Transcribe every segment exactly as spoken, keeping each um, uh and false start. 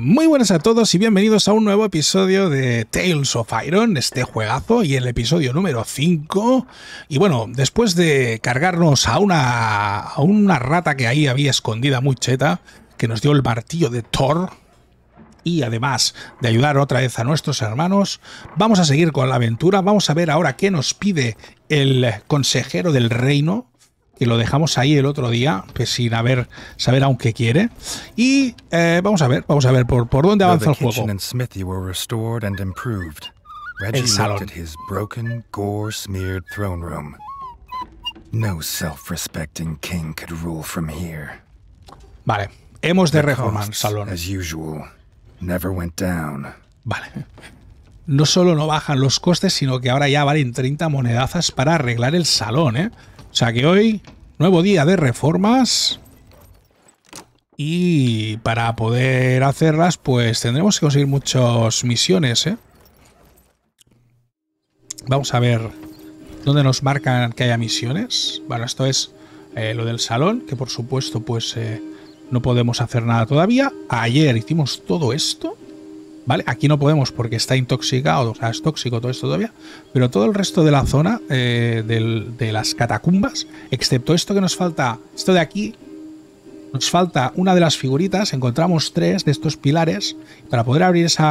Muy buenas a todos y bienvenidos a un nuevo episodio de Tails of Iron, este juegazo, y el episodio número cinco. Y bueno, después de cargarnos a una, a una rata que ahí había escondida muy cheta, que nos dio el martillo de Thor, y además de ayudar otra vez a nuestros hermanos, vamos a seguir con la aventura. Vamos a ver ahora qué nos pide el consejero del reino, que lo dejamos ahí el otro día, pues sin haber, saber aunque quiere. Y eh, vamos a ver, vamos a ver por, por dónde avanza el juego. El salón. Vale, hemos de reformar el salón. Vale. No solo no bajan los costes, sino que ahora ya valen treinta monedazas para arreglar el salón, ¿eh? O sea que hoy, nuevo día de reformas, y para poder hacerlas pues tendremos que conseguir muchas misiones, ¿eh? Vamos a ver dónde nos marcan que haya misiones. Bueno, esto es eh, lo del salón, que por supuesto pues eh, no podemos hacer nada todavía. Ayer hicimos todo esto, ¿vale? Aquí no podemos porque está intoxicado, o sea, es tóxico todo esto todavía, pero todo el resto de la zona eh, del, de las catacumbas, excepto esto que nos falta, esto de aquí, nos falta una de las figuritas, encontramos tres de estos pilares, para poder abrir ese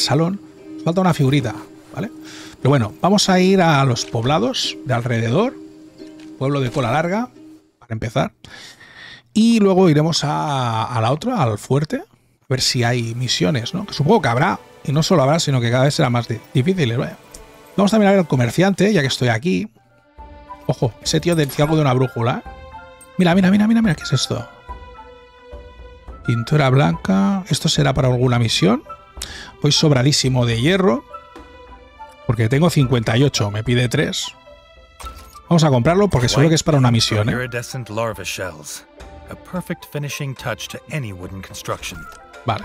salón, nos falta una figurita, ¿vale? Pero bueno, vamos a ir a los poblados de alrededor, pueblo de cola larga, para empezar, y luego iremos a, a la otra, al fuerte, a ver si hay misiones, ¿no? Que supongo que habrá, y no solo habrá, sino que cada vez será más difícil, ¿eh? Vamos también a ver al comerciante, ya que estoy aquí. Ojo, ese tío decía algo de una brújula. Mira, mira, mira, mira, mira, ¿qué es esto? Pintura blanca. ¿Esto será para alguna misión? Voy sobradísimo de hierro, porque tengo cincuenta y ocho, me pide tres. Vamos a comprarlo porque seguro que es para una misión, ¿eh? Vale,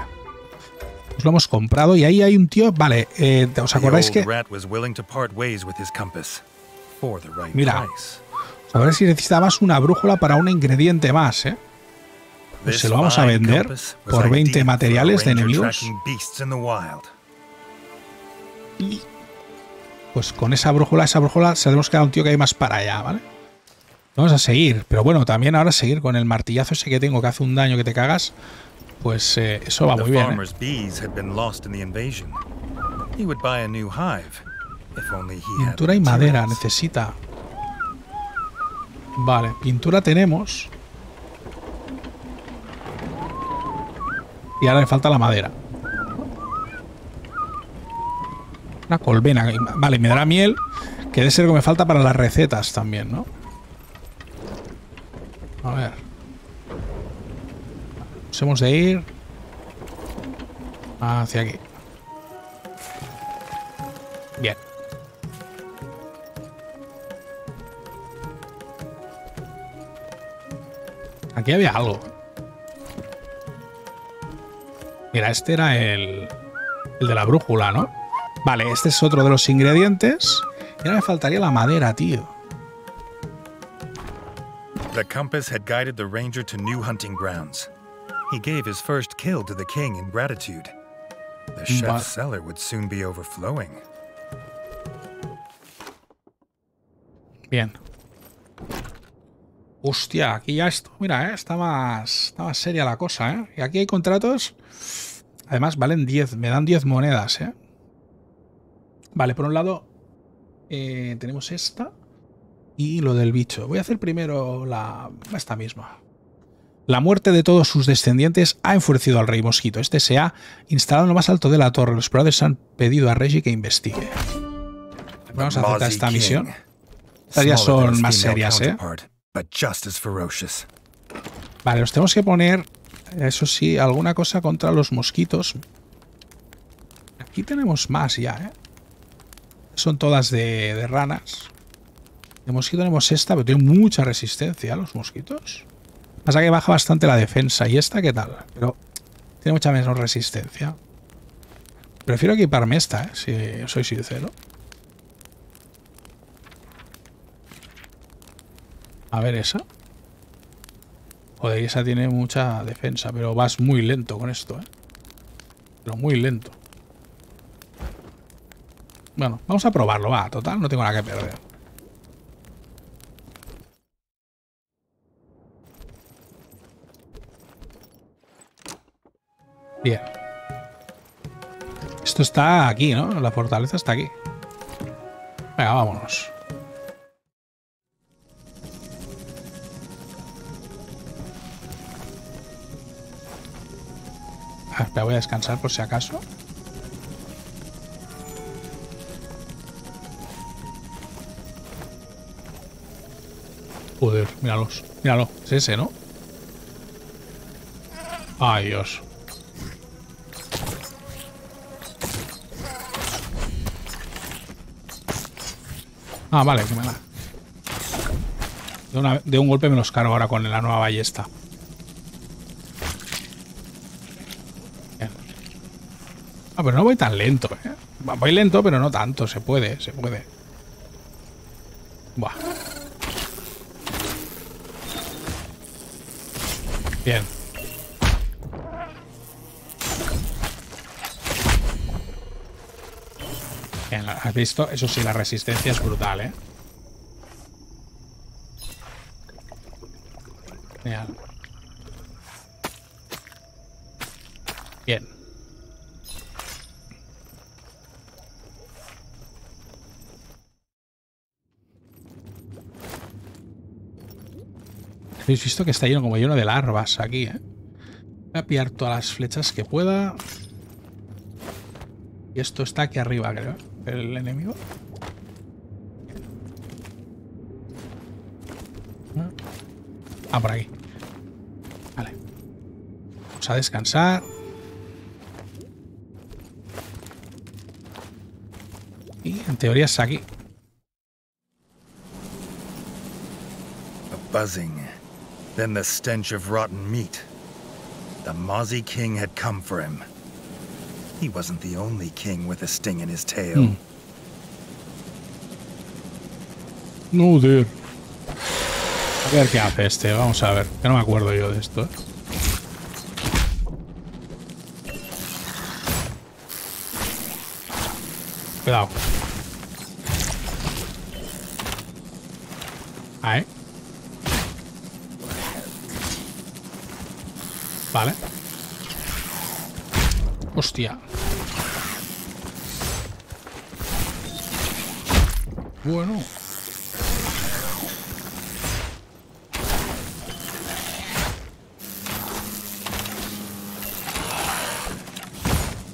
pues lo hemos comprado y ahí hay un tío, vale, eh, ¿os acordáis que...? Mira, a ver si necesitabas una brújula para un ingrediente más, ¿eh? Pues se lo vamos a vender por veinte materiales de enemigos. Y pues con esa brújula, esa brújula, sabemos que hay un tío que hay más para allá, ¿vale? Vamos a seguir, pero bueno, también ahora seguir con el martillazo ese que tengo, que hace un daño que te cagas. Pues eh, eso va muy bien, ¿eh? Pintura y madera necesita. Vale, pintura tenemos. Y ahora le falta la madera. Una colmena. Vale, me dará miel, que debe ser lo que me falta para las recetas también, ¿no? A ver. Nos hemos de ir hacia aquí. Bien. Aquí había algo. Mira, este era el, el de la brújula, ¿no? Vale, este es otro de los ingredientes. Y ahora me faltaría la madera, tío. The compass had guided the ranger to new hunting grounds. He gave his first kill to the king in gratitude. The chef's cellar would soon be overflowing. Bien. Hostia, aquí ya esto, mira, eh, está más, está más seria la cosa, ¿eh? Y aquí hay contratos. Además valen diez, me dan diez monedas, ¿eh? Vale, por un lado eh, tenemos esta y lo del bicho. Voy a hacer primero la esta misma. La muerte de todos sus descendientes ha enfurecido al rey mosquito. Este se ha instalado en lo más alto de la torre. Los exploradores han pedido a Reggie que investigue. Vamos a aceptar esta misión. Estas ya son más serias, ¿eh? Vale, nos tenemos que poner, eso sí, alguna cosa contra los mosquitos. Aquí tenemos más ya, ¿eh? Son todas de, de ranas. De mosquito tenemos esta, pero tiene mucha resistencia a los mosquitos. Pasa que baja bastante la defensa. ¿Y esta qué tal? Pero tiene mucha menos resistencia. Prefiero equiparme esta, ¿eh? Si soy sincero. A ver esa. Joder, esa tiene mucha defensa, pero vas muy lento con esto, ¿eh? Pero muy lento. Bueno, vamos a probarlo, va. Total, no tengo nada que perder. Bien. Esto está aquí, ¿no? La fortaleza está aquí. Venga, vámonos. Ah, espera, voy a descansar por si acaso. Joder, míralos. Míralo. Es ese, ¿no? Ay, Dios. Ah, vale, que me da. De, una, de un golpe me los cargo ahora con la nueva ballesta. Bien. Ah, pero no voy tan lento, ¿eh? Voy lento, pero no tanto. Se puede, se puede. Buah. Bien. Bien, ¿has visto? Eso sí, la resistencia es brutal, ¿eh? Genial. Bien. Habéis visto que está lleno como lleno de larvas aquí, ¿eh? Voy a pillar todas las flechas que pueda. Y esto está aquí arriba, creo. El enemigo. Ah, por aquí. Vale. Vamos a descansar. Y en teoría es aquí. A buzzing. Then the stench of rotten meat. The Mozzie King had come for him. He wasn't the only king with a sting in his tail. Mm. No, dude. A ver qué hace este, vamos a ver. Que no me acuerdo yo de esto. Cuidado. Ahí. Vale. Hostia. Bueno.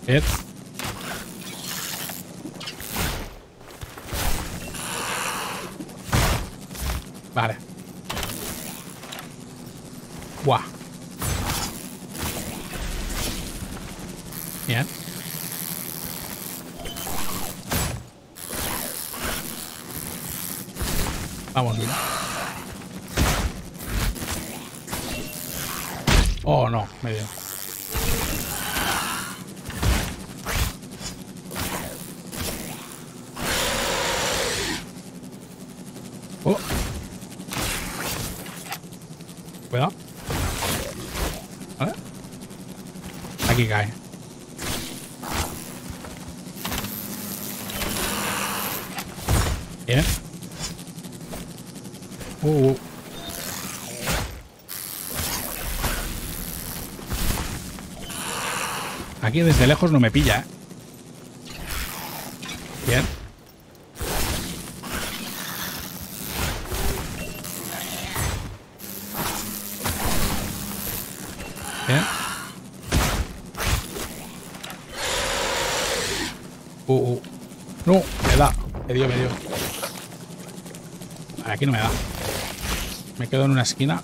Ed. Vale. Buah. Bien. Vamos, mira. Oh, no, me dio. Oh. Cuidado. Vale. Aquí cae. Bien. Uh, uh. Aquí desde lejos no me pilla, ¿eh? Bien. Bien. Uh, uh. No, me da. Me dio, me dio. Aquí no me da. Me quedo en una esquina.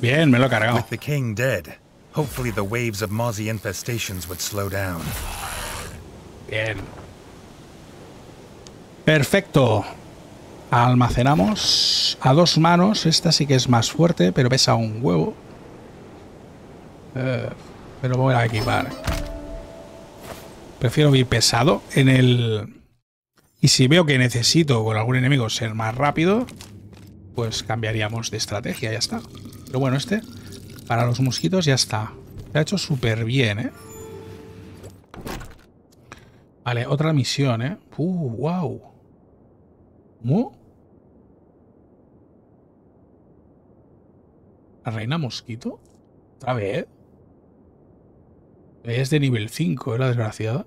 Bien, me lo he cargado. With the king dead, hopefully the waves of Mozzie infestations would slow down. Bien. Perfecto. Almacenamos a dos manos. Esta sí que es más fuerte, pero pesa un huevo. Eh, pero voy a equipar. Prefiero ir pesado en el... Y si veo que necesito con algún enemigo ser más rápido, pues cambiaríamos de estrategia, ya está. Pero bueno, este para los mosquitos ya está. Se ha hecho súper bien, ¿eh? Vale, otra misión, ¿eh? ¡Uh, wow! ¿Cómo? ¿La reina mosquito? ¿Otra vez? Es de nivel cinco, ¿eh? La desgraciada.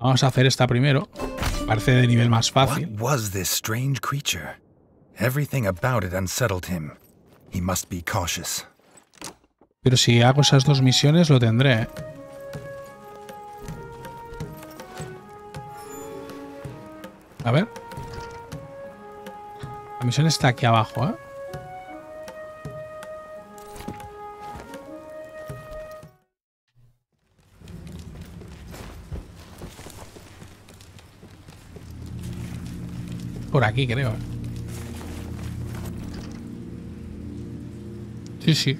Vamos a hacer esta primero. Parece de nivel más fácil. What was this strange creature? Everything about it unsettled him. He must be cautious. Pero si hago esas dos misiones lo tendré. A ver. La misión está aquí abajo, ¿eh? Por aquí, creo. Sí, sí.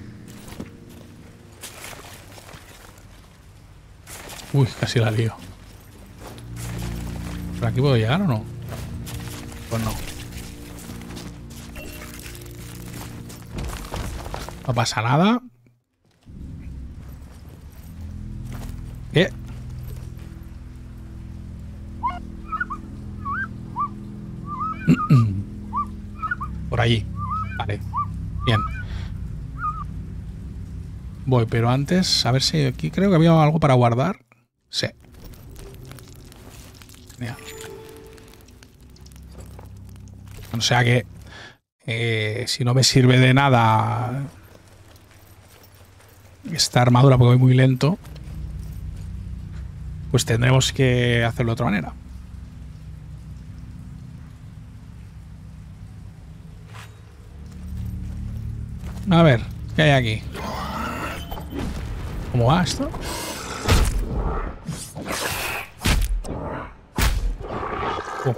Uy, casi la lío. ¿Por aquí puedo llegar o no? Pues no. No pasa nada. ¿Qué? Por allí. Vale. Bien. Voy, pero antes, a ver si aquí creo que había algo para guardar. Sí. Mira. O sea que eh, si no me sirve de nada esta armadura porque voy muy lento, pues tendremos que hacerlo de otra manera. A ver, ¿qué hay aquí? ¿Cómo va esto? Oh.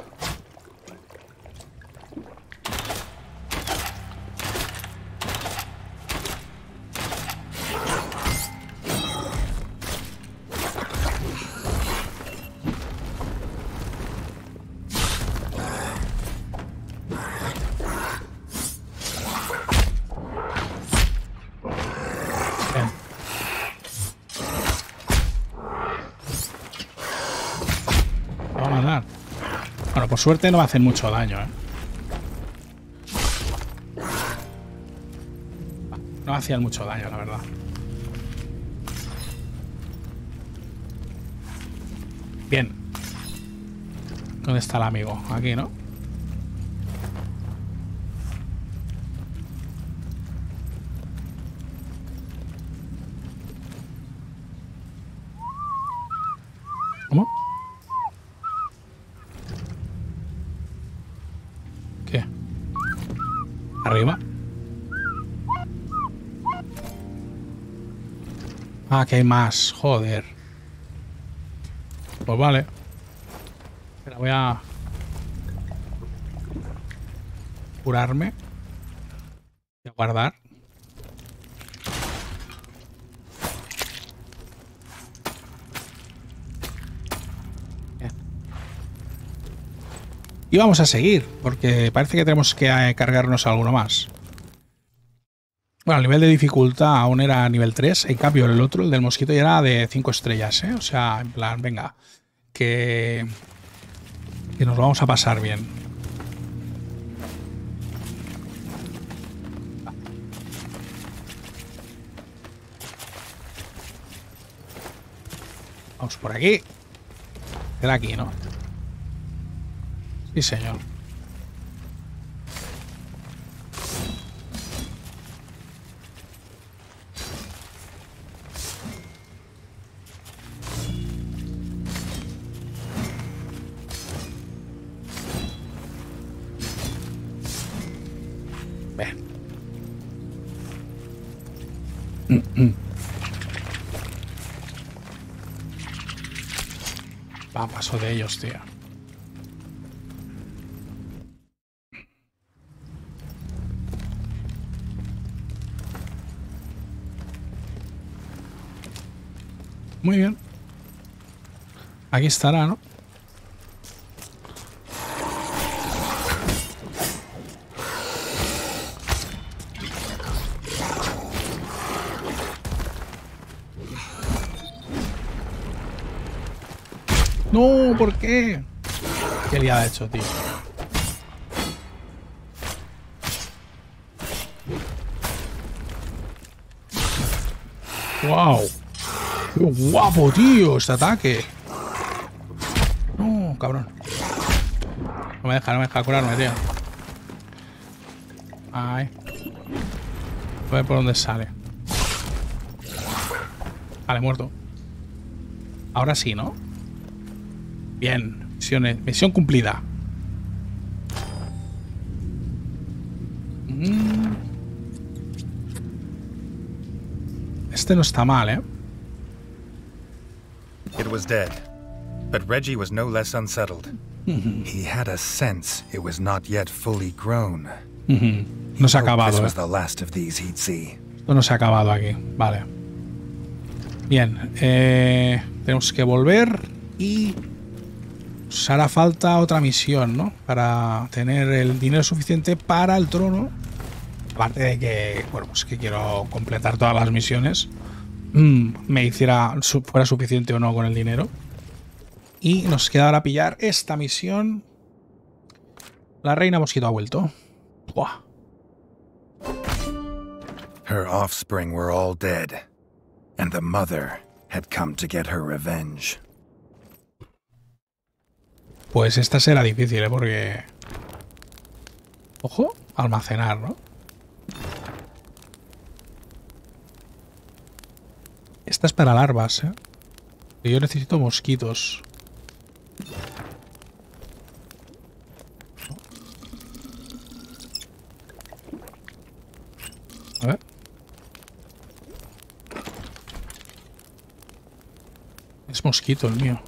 Suerte no me hacen mucho daño, ¿eh? No me hacían mucho daño, la verdad. Bien. ¿Dónde está el amigo? Aquí, ¿no? ¿Cómo? Arriba. Ah, que hay más. Joder. Pues vale. Espera, voy a curarme. Voy a guardar. Bien. Y vamos a seguir, porque parece que tenemos que cargarnos alguno más. Bueno, el nivel de dificultad aún era nivel tres. En cambio, el otro, el del mosquito, ya era de cinco estrellas, ¿eh? O sea, en plan, venga, que, que nos lo vamos a pasar bien. Vamos por aquí. Era aquí, ¿no? Sí, señor. Va, paso de ellos, tío. Muy bien. Aquí estará, ¿no? No, ¿por qué? Qué liada he hecho, tío. Wow. Qué guapo, tío, este ataque. No, cabrón. No me deja, no me deja curarme, tío. Ay. A ver por dónde sale. Vale, muerto. Ahora sí, ¿no? Bien. Misiones. Misión cumplida. Este no está mal, ¿eh? It was dead, but Reggie was no less unsettled. He had a sense it was not yet fully grown. No se ha acabado, ¿eh? Esto no se ha acabado aquí. Vale. Bien. Eh, tenemos que volver y... Nos hará falta otra misión, ¿no? Para tener el dinero suficiente para el trono. Aparte de que... Bueno, pues que quiero completar todas las misiones. Mm, me hiciera... Fuera suficiente o no con el dinero. Y nos queda ahora pillar esta misión. La reina mosquito ha vuelto. ¡Buah! Her offspring were all dead, and the mother had come to get her revenge. Pues esta será difícil, ¿eh? Porque... Ojo, almacenar, ¿no? Esta es para larvas, ¿eh? Yo necesito mosquitos. A ver. Es mosquito el mío.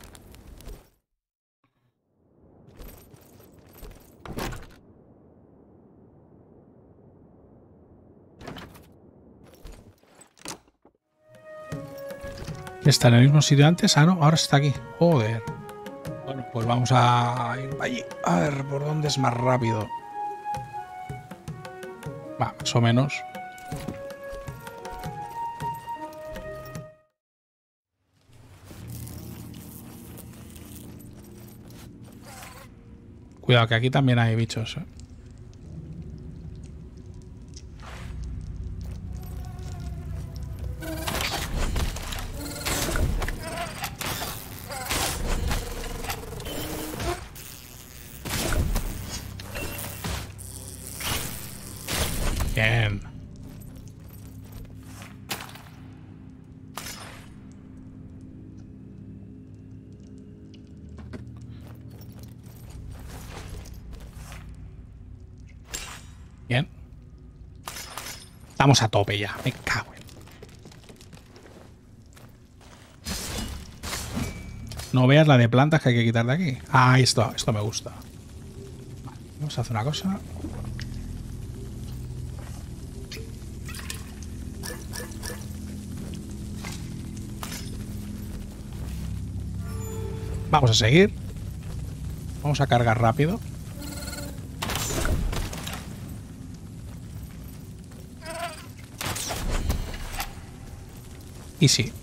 Está en el mismo sitio antes. Ah, no, ahora está aquí. Joder. Bueno, pues vamos a ir para allí. A ver, ¿por dónde es más rápido? Va, más o menos. Cuidado, que aquí también hay bichos, ¿eh? Bien. Bien. Estamos a tope ya. Me cago en... No veas la de plantas que hay que quitar de aquí. Ah, esto, esto me gusta. Vale, vamos a hacer una cosa. Vamos a seguir. Vamos a cargar rápido. Y sí.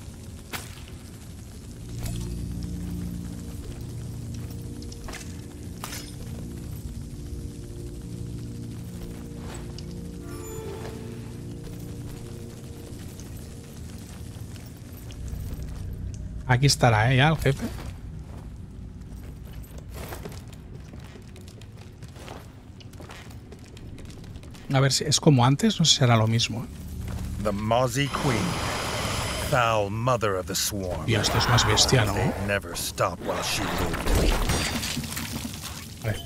Aquí estará, ¿eh? Ya el jefe. A ver si es como antes, no sé si será lo mismo. The Mozzie Queen, foul mother of the swarm. Y esto es más bestia, ¿no? Never stop while she lives. Vale.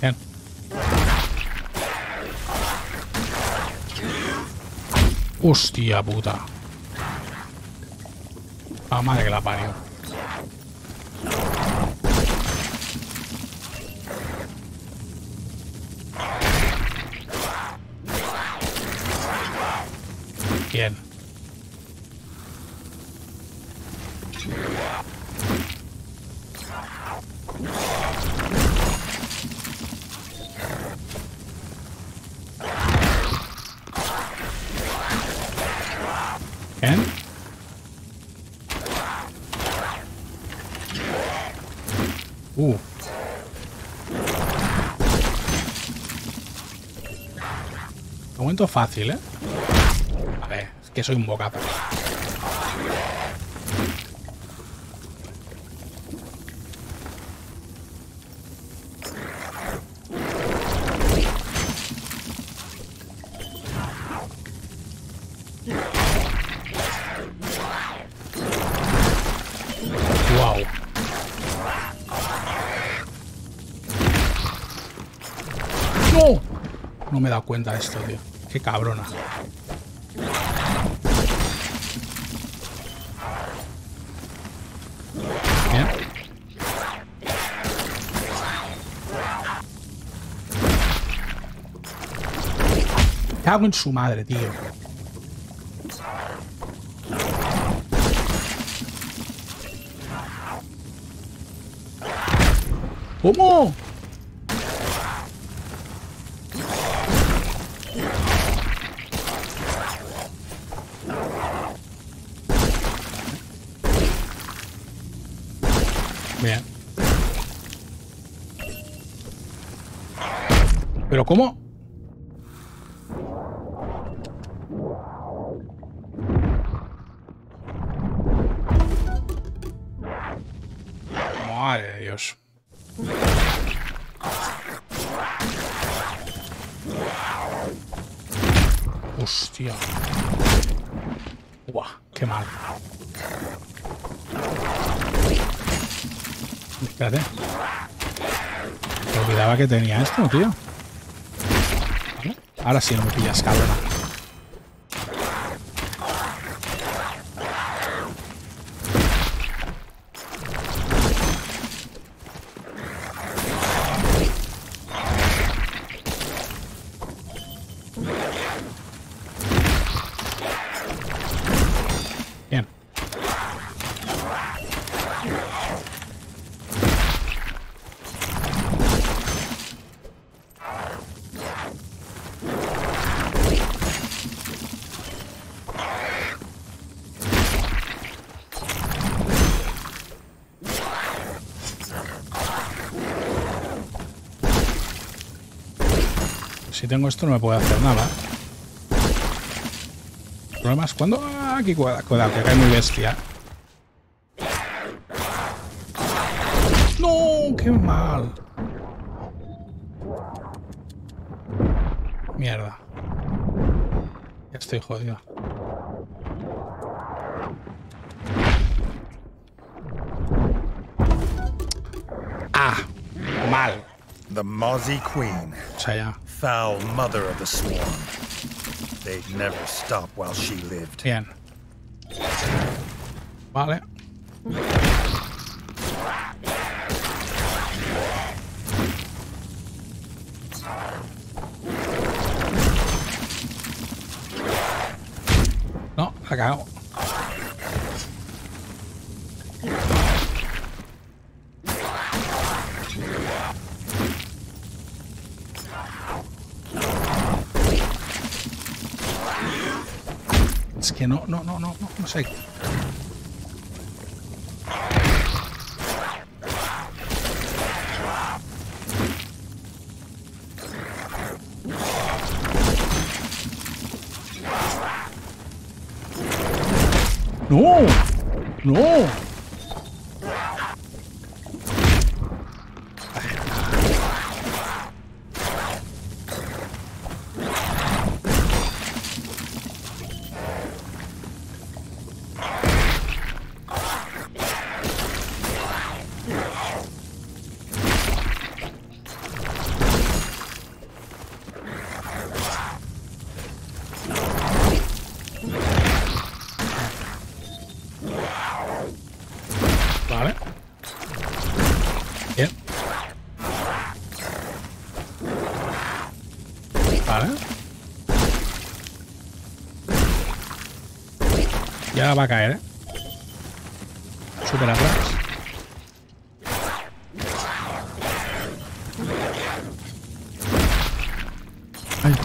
Bien. Hostia puta. Ah, madre que la parió. Bien. Bien. Uh. De momento fácil, ¿eh? A ver, es que soy un bocata. No me he dado cuenta de esto, tío. Qué cabrona. Bien. Cago en su madre, tío. ¿Cómo? ¿Pero cómo? Madre de Dios. Hostia. Buah, qué mal. Espérate. Me olvidaba que tenía esto, tío. Ahora sí no me pillas, cabrón. Bien. Si tengo esto no me puede hacer nada. El problema es cuando... Ah, aquí cuidado, cuidado, que cae muy bestia. ¡No! ¡Qué mal! Mierda. Ya estoy jodido. ¡Ah! Mal. The Mozzie Queen. O sea, ya. Foul mother of the swarm. They'd never stop while she lived. Bien. Vale. No, la cago. Es que no, no, no, no, no, no sé. No, no. Vale. Bien. Vale. Ya va a caer, ¿eh? Súper atrás. Ay.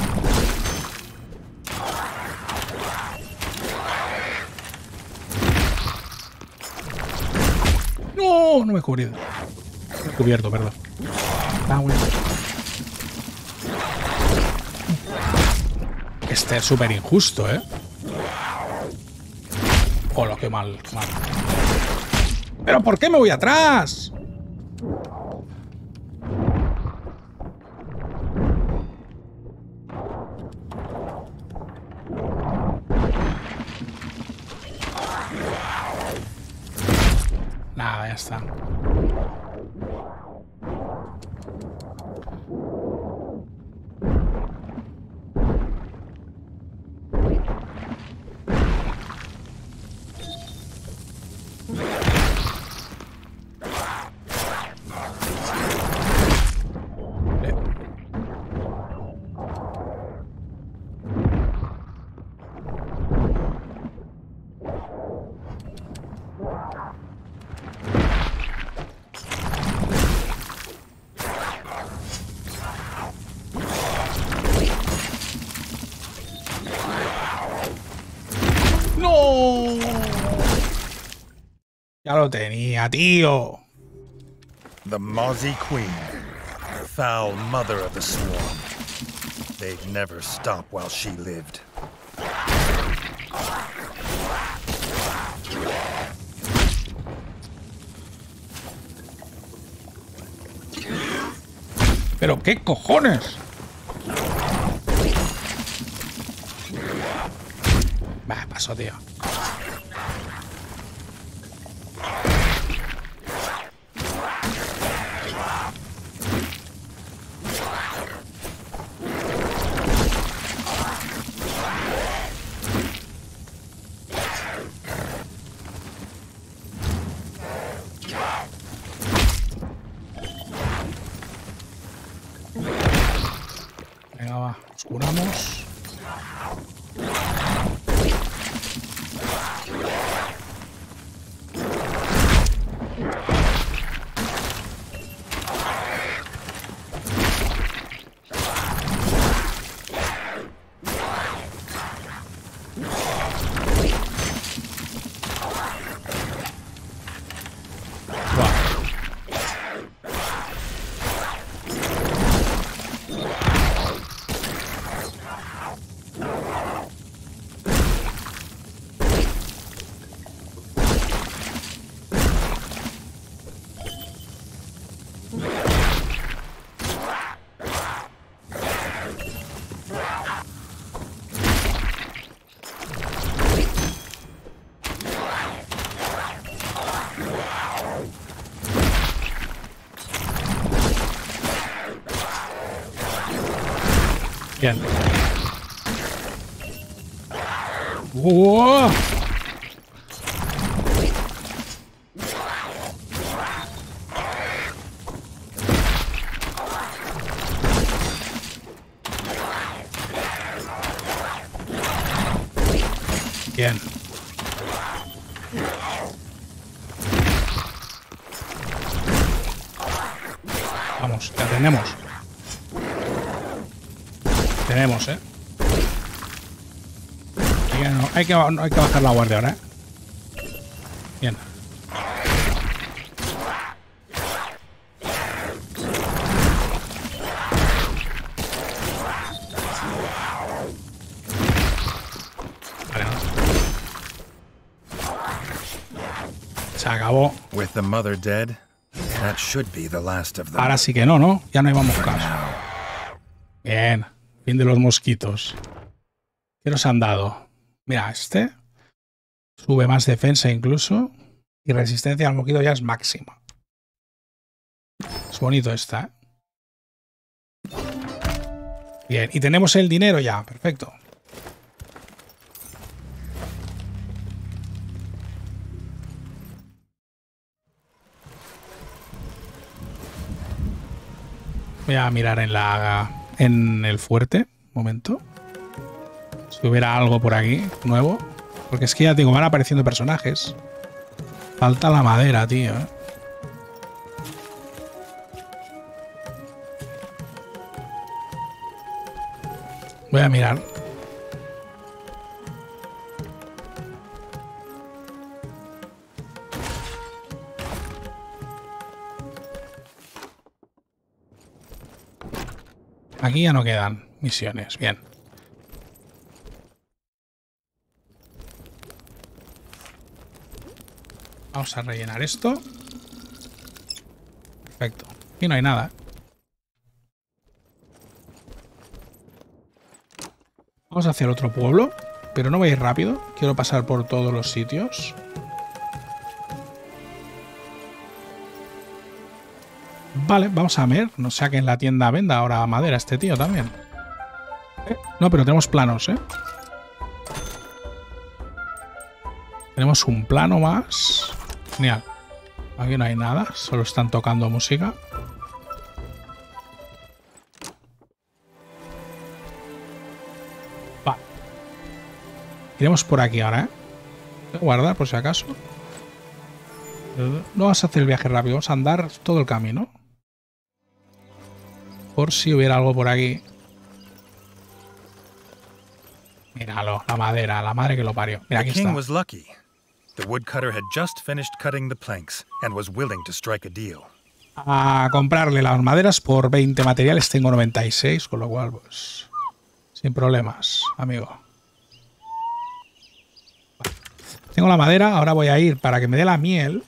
No, no me he cubrido. Cubierto, perdón. Ah, bueno. Este es súper injusto, ¿eh? Hola, qué mal, qué mal. ¿Pero por qué me voy atrás? Nada, ya está. Ya lo tenía, tío. The Mozzie Queen, foul mother of the swarm. They'd never stop while she lived. Pero qué cojones. Va, pasó, tío. Bien. ¡Wow! Bien. Vamos, la tenemos. Tenemos, ¿eh? Hay que, no, hay, que, no, hay que bajar la guardia ahora, ¿eh? Bien. Vale, no. Se acabó. Ahora sí que no, ¿no? Ya no hay más moscas. Bien. Bien de los mosquitos. ¿Qué nos han dado? Mira, este sube más defensa incluso. Y resistencia al mosquito ya es máxima. Es bonito esta, ¿eh? Bien, y tenemos el dinero ya. Perfecto. Voy a mirar en la... en el fuerte, momento. Si hubiera algo por aquí nuevo. Porque es que ya digo, van apareciendo personajes. Falta la madera, tío. Voy a mirar. Aquí ya no quedan misiones. Bien. Vamos a rellenar esto. Perfecto. Aquí no hay nada. Vamos hacia el otro pueblo, pero no voy a ir rápido. Quiero pasar por todos los sitios. Vale, vamos a ver. No sea que en la tienda venda ahora madera este tío también. ¿Eh? No, pero tenemos planos, ¿eh? Tenemos un plano más. Genial. Aquí no hay nada, solo están tocando música. Iremos por aquí ahora, ¿eh? Voy a guardar por si acaso. No vas a hacer el viaje rápido, vamos a andar todo el camino. Por si hubiera algo por aquí. Míralo, la madera, la madre que lo parió. Mira, aquí está. A comprarle las maderas por veinte materiales, tengo noventa y seis, con lo cual, pues, sin problemas, amigo. Tengo la madera, ahora voy a ir para que me dé la miel.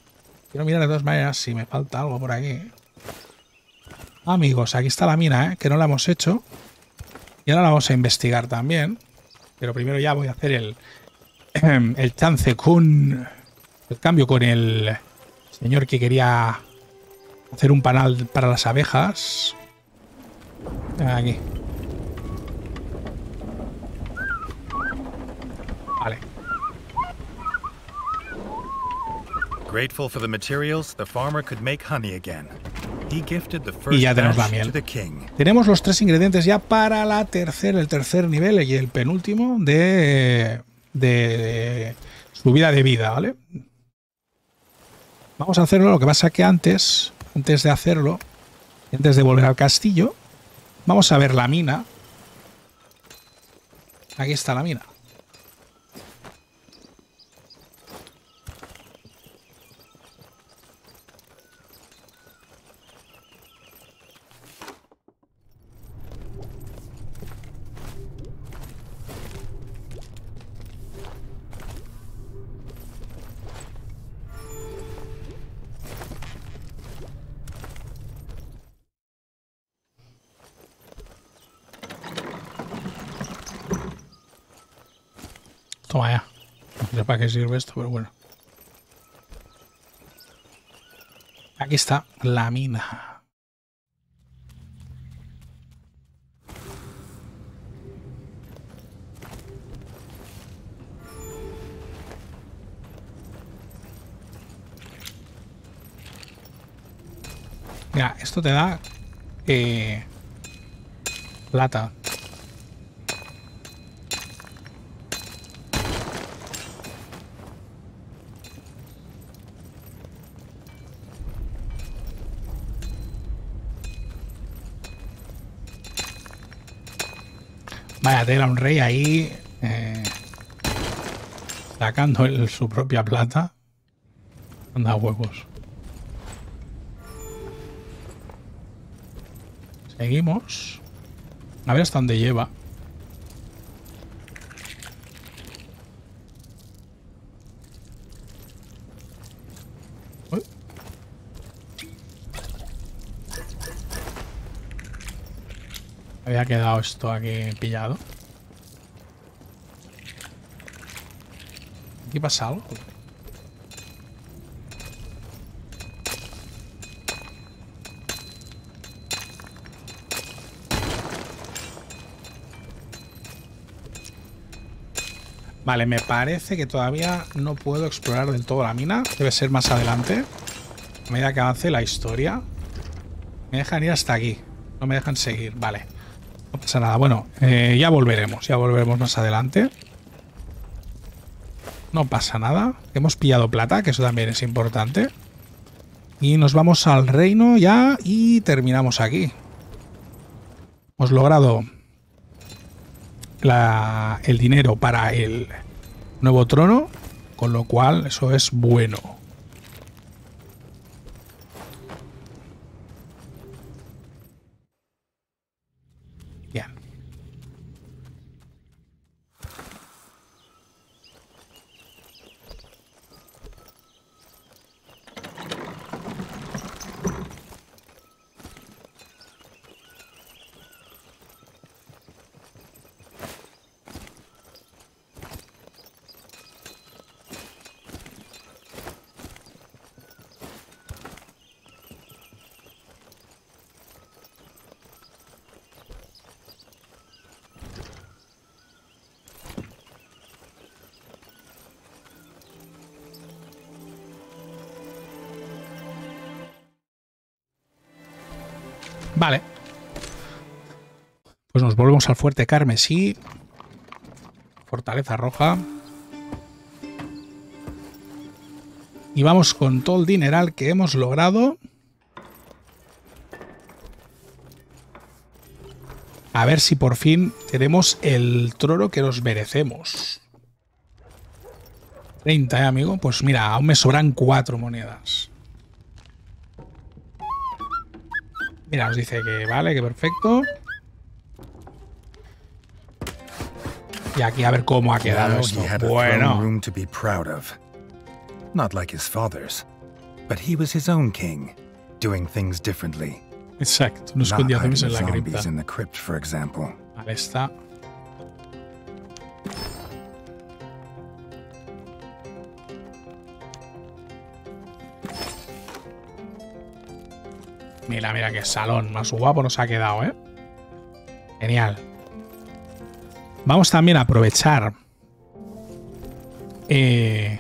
Quiero mirar de todas maneras si me falta algo por aquí. Amigos, aquí está la mina, ¿eh? Que no la hemos hecho. Y ahora la vamos a investigar también. Pero primero ya voy a hacer el, el chance con... El cambio con el señor que quería hacer un panal para las abejas. Aquí. Vale. Y ya tenemos la miel. Tenemos los tres ingredientes ya para la tercer, el tercer nivel y el penúltimo de, de, de subida de vida, ¿vale? Vamos a hacerlo, lo que pasa que antes, antes de hacerlo, antes de volver al castillo, vamos a ver la mina. Aquí está la mina. Vaya, no sé para qué sirve esto, pero bueno. Aquí está la mina. Mira, esto te da eh, plata. Vaya tela, un rey ahí eh, sacando el, su propia plata. Anda huevos. Seguimos. A ver hasta dónde lleva. Uy. Había quedado esto aquí pillado. ¿Aquí pasa algo? Vale, me parece que todavía no puedo explorar del todo la mina. Debe ser más adelante. A medida que avance la historia. Me dejan ir hasta aquí. No me dejan seguir. Vale. No pasa nada, bueno, eh, ya volveremos, ya volveremos más adelante. No pasa nada, hemos pillado plata, que eso también es importante. Y nos vamos al reino ya y terminamos aquí. Hemos logrado la, el dinero para el nuevo trono, con lo cual eso es bueno. Bien. Vale, pues nos volvemos al fuerte carmesí, fortaleza roja, y vamos con todo el dineral que hemos logrado, a ver si por fin tenemos el trono que nos merecemos. treinta, ¿eh, amigo? Pues mira, aún me sobran cuatro monedas. Mira, nos dice que vale, que perfecto. Y aquí a ver cómo ha quedado esto. Bueno. Exacto, no escondía zombies en la cripta. Vale, está. Mira, mira qué salón más guapo nos ha quedado, ¿eh? Genial. Vamos también a aprovechar eh,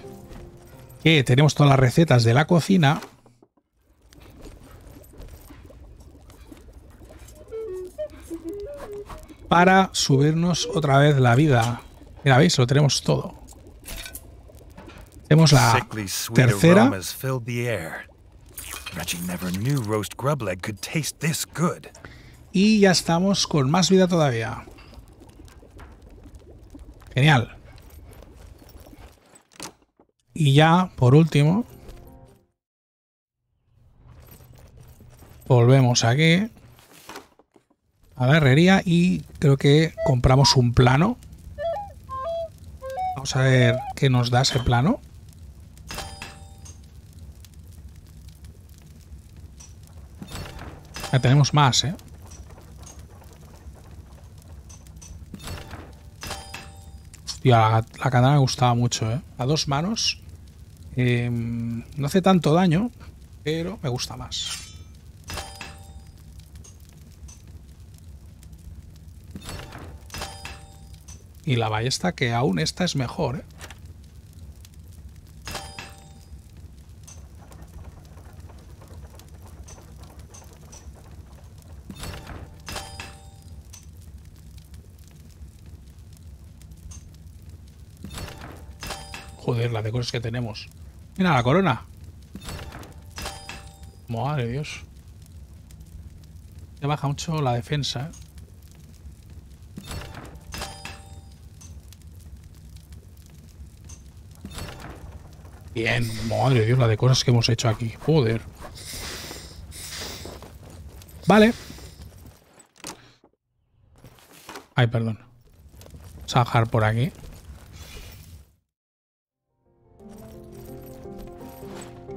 que tenemos todas las recetas de la cocina. Para subirnos otra vez la vida. Mira, ¿veis? Lo tenemos todo. Tenemos la tercera. Y ya estamos con más vida todavía. Genial. Y ya, por último, volvemos aquí a la herrería y creo que compramos un plano. Vamos a ver qué nos da ese plano. Tenemos más, ¿eh? Hostia, la, la katana me gustaba mucho, ¿eh? A dos manos. Eh, no hace tanto daño, pero me gusta más. Y la ballesta, que aún esta es mejor, ¿eh? Joder, las de cosas que tenemos. Mira, la corona. Madre de Dios. Se baja mucho la defensa, ¿eh? Bien. Madre de Dios, la de cosas que hemos hecho aquí. Joder. Vale. Ay, perdón. Vamos a bajar por aquí.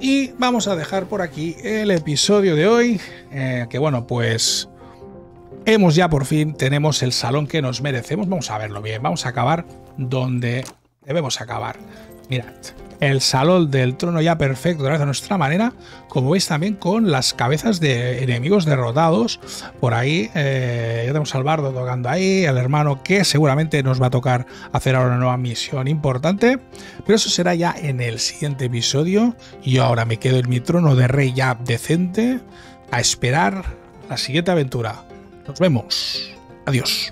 Y vamos a dejar por aquí el episodio de hoy, eh, que bueno, pues hemos ya por fin, tenemos el salón que nos merecemos. Vamos a verlo bien, vamos a acabar donde debemos acabar. Mirad, el salón del trono ya perfecto, otra vez a nuestra manera, como veis también con las cabezas de enemigos derrotados. Por ahí eh, ya tenemos al bardo tocando ahí, al hermano que seguramente nos va a tocar hacer ahora una nueva misión importante. Pero eso será ya en el siguiente episodio. Yo ahora me quedo en mi trono de rey ya decente a esperar la siguiente aventura. Nos vemos. Adiós.